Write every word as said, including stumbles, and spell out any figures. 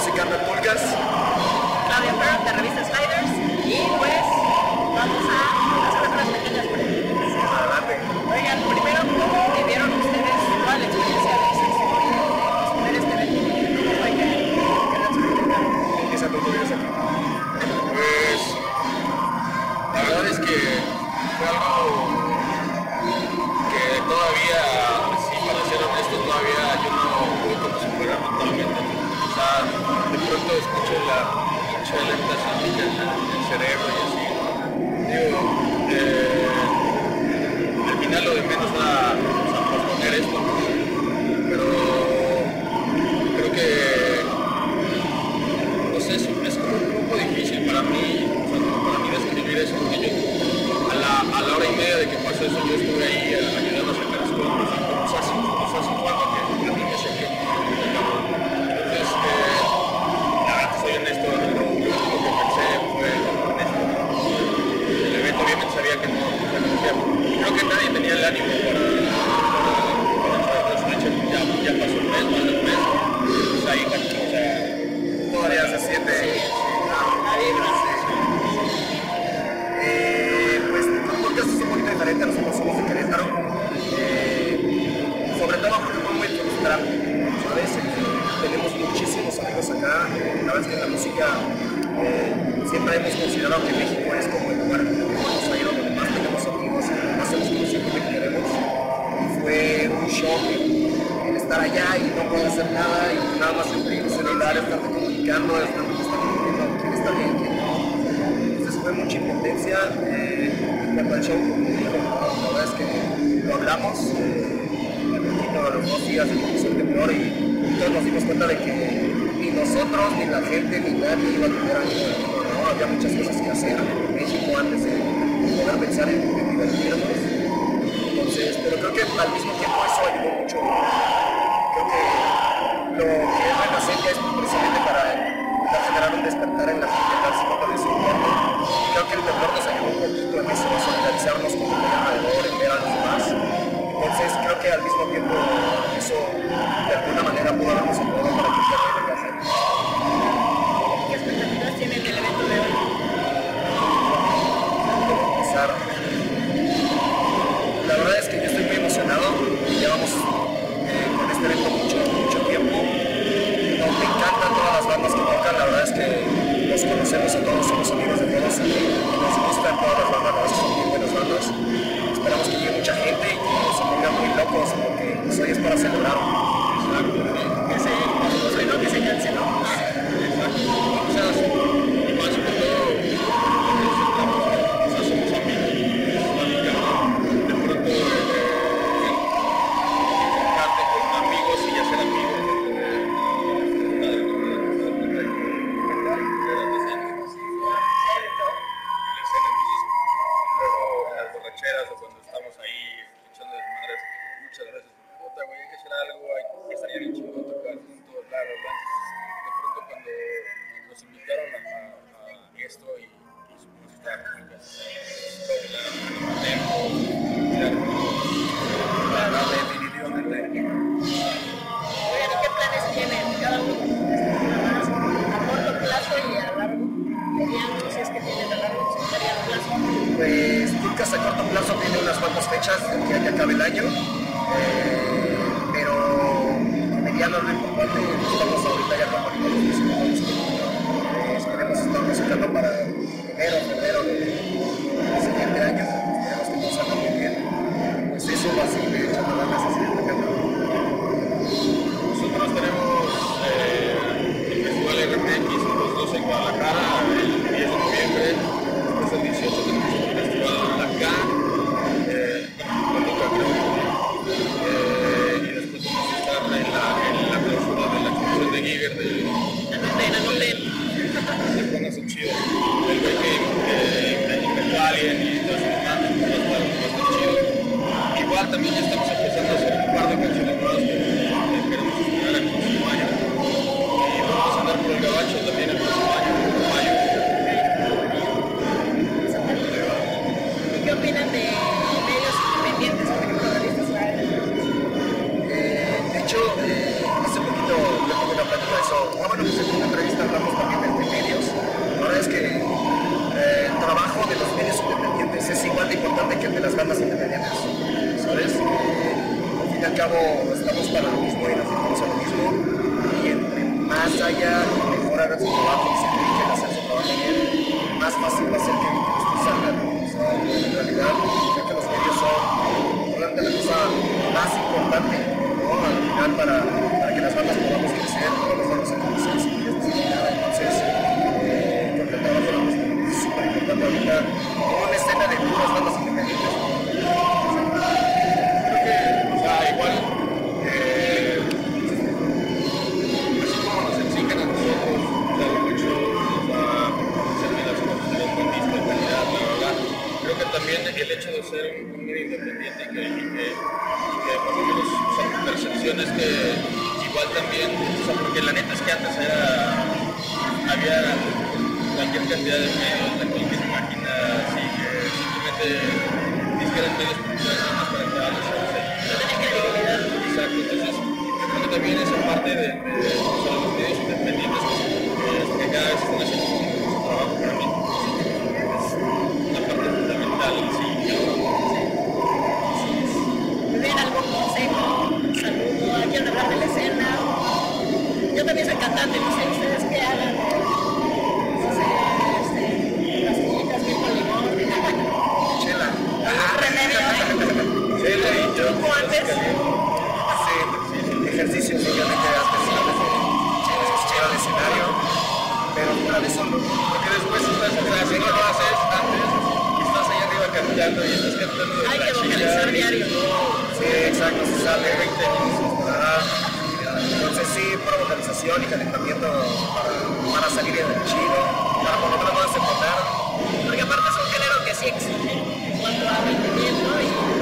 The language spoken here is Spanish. se carne pulgas. Claudia Ferro de Revista Sliders. Y pues vamos a hacer unas pequeñas preguntas. Adelante. Oigan, primero, ¿cómo vivieron ustedes toda la experiencia de ese primeros que ven? ¿Cómo fue que en esa tuvieras aquí? Pues la verdad es que fue algo que todavía, si para ser honesto, todavía yo no pude como superar totalmente. O sea, de pronto escuché la pinche de la sandilla en el cerebro y así. Digo, eh, al final lo de menos a, a posponer esto, pero creo que, no sé, es, es como un poco difícil para mí, o sea, como para mí describir eso, porque yo a la, a la hora y media de que pasó eso yo estuve ahí ayudando a sacar las cosas, cosas así, cosas así, cuando que yo tenía que ser que, entonces, eh, la verdad, soy honesto, lo único que pensé fue, que no, creo que nadie tenía el ánimo para hacer esta noche, ya pasó un mes, más de un mes, ahí casi, todavía se siente la vibra. Pues los podcasts son muy diferentes a los que pasamos en Querétaro, sobre todo porque fue muy frustrante, ¿sabes? Tenemos muchísimos amigos acá, la verdad es que la música siempre hemos considerado que México es como el lugar en el que vamos a ir, donde más tenemos amigos, donde más hemos conocido lo que queremos. Y fue un shock el estar allá y no poder hacer nada y nada más entre el celular, estarte comunicando, estar comunicando quién está bien, quién no. Entonces fue mucha impotencia. Eh, en cuanto al show, la verdad es que lo hablamos eh, al poquito de los dos días, el profesor temblor, y todos nos dimos cuenta de que ni nosotros, ni la gente, ni nadie iba a tener ánimo. Había muchas cosas que hacer en México antes de poder pensar en, en divertirnos. Entonces, pero creo que al mismo tiempo eso ayudó mucho. Creo que lo que es Renacentia es precisamente para, para generar un despertar en la gente, darse cuenta de su entorno. Creo que el temblor nos ayudó un poquito en eso, en solidarizarnos con el alrededor, en ver a los demás. Entonces, creo que al mismo tiempo eso de alguna manera pudo darnos el modo para que se arregle que hacer. ¿Qué expectativas tienen del evento de hoy? La verdad es que yo estoy muy emocionado, llevamos eh, con este evento mucho, mucho tiempo, no, me encantan todas las bandas que tocan, la verdad es que los conocemos a todos, somos amigos de todos, nos gustan todas las bandas, las son muy buenas bandas, esperamos que llegue mucha gente y que se pongan muy locos porque pues, hoy es para celebrar. Que se, pues, no, que se canse, ¿no? Exacto. Hace poquito yo tuve una plática de eso, ah bueno, pues cabo estamos para lo mismo y nos dedicamos a lo mismo, y entre más haya, mejor hagan su trabajo y se dediquen a hacer su trabajo bien, más fácil va a ser que ustedes salgan. O sea, en realidad, creo que los medios son probablemente la cosa más importante, ¿no? Al final, para, para que las bandas podamos crecer, podamos darnos a conocer, y esto es nada. Entonces, eh, creo que el trabajo de la música es súper importante ahorita, como una escena de puras bandas independientes. Igual, eh, así como nos exigen a nosotros dar mucho, o sea, hacerme las cosas de un buen disco de calidad, la verdad. Creo que también el hecho de ser un medio independiente y que, y que, y que por lo menos son percepciones que igual también, o sea, porque la neta es que antes era, había cualquier cantidad de medios, la cual que se imagina, así que simplemente disqueras medios profesionales para entrar a los. Exacto, entonces creo que también esa parte de, de, de los medios independientes es que cada vez están haciendo su trabajo, para mí es una parte fundamental en sí. ¿Me den algún consejo? ¿Saludo? ¿A quién hablar de la escena? Yo también soy cantante, no sé ustedes qué hagan. No sé, las chicas, bien con limón, chela. Ah, remedio. Chela y yo. Ejercicios obviamente artesanales de llevar al escenario, pero fuera de eso, porque después estás en la serie que haces antes y estás allá arriba cantando y estás cantando de la chica diario. Sí, exacto, se sale veinte minutos. Entonces sí, pura vocalización y calentamiento para, para salir en el chido, para por lo menos no desentonar. Porque aparte es un género que sí exige cuando a veinte minutos.